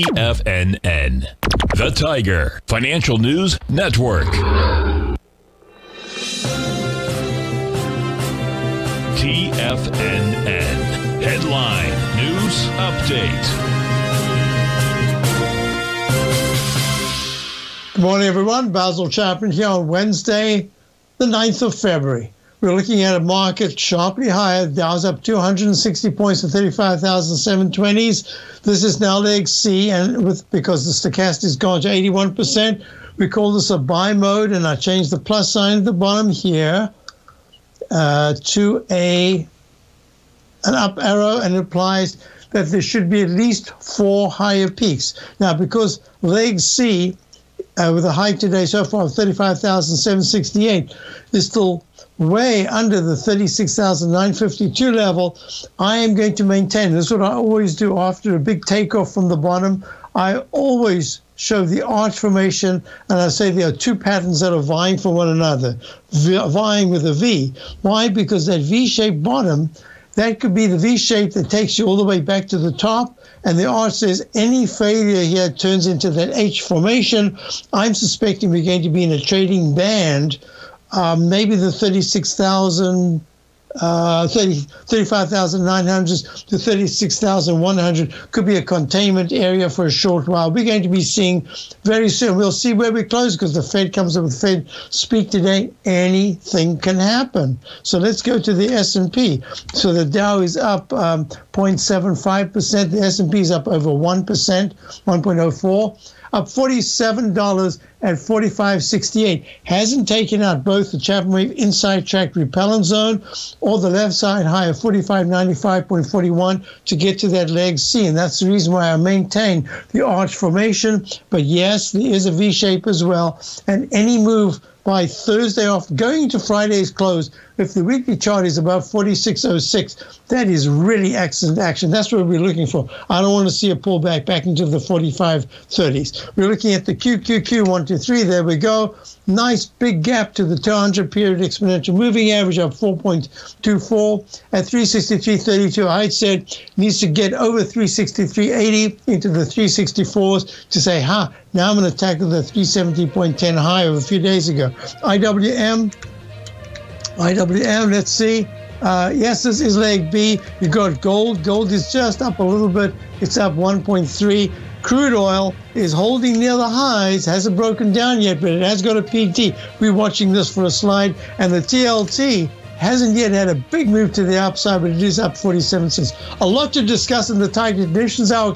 TFNN, the Tiger Financial News Network. TFNN Headline News Update. Good morning, everyone. Basil Chapman here on Wednesday, the 9th of February. We're looking at a market sharply higher. Dow's up 260 points to 35,720s. This is now leg C, and because the stochastic has gone to 81%, we call this a buy mode, and I changed the plus sign at the bottom here to an up arrow, and it implies that there should be at least 4 higher peaks. Now, because leg C, with a high today so far of 35,768, is still way under the 36,952 level, I am going to maintain. This is what I always do after a big takeoff from the bottom. I always show the arch formation, and I say there are 2 patterns that are vying for one another, vying with a V. Why? Because that V-shaped bottom, that could be the V-shape that takes you all the way back to the top, and the arch says any failure here turns into that H formation. I'm suspecting we're going to be in a trading band, maybe the 35,900 to 36,100 could be a containment area for a short while. We're going to be seeing very soon. We'll see where we close, because the Fed comes up with Fed speak today. Anything can happen. So let's go to the S&P. So the Dow is up 0.75%. The S&P is up over 1%, 1.04. Up $47 at 45.68. Hasn't taken out both the Chapman Wave inside track repellent zone or the left side high of 45.95.41 to get to that leg C. And that's the reason why I maintain the arch formation. But yes, there is a V shape as well. And any move by Thursday off, going to Friday's close, if the weekly chart is above 46.06, that is really excellent action. That's what we're looking for. I don't want to see a pullback back into the 45.30s. We're looking at the QQQ 123. There we go. Nice big gap to the 200 period exponential moving average up 4.24 at 363.32. I said needs to get over 363.80 into the 364s to say, ha, now I'm going to tackle the 370.10 high of a few days ago. IWM, let's see. Yes, this is leg B. You got gold. Gold is just up a little bit. It's up 1.3. Crude oil is holding near the highs. Hasn't broken down yet, but it has got a PT. We're watching this for a slide. And the TLT hasn't yet had a big move to the upside, but it is up 47 cents. A lot to discuss in the Tiger Editions Hour.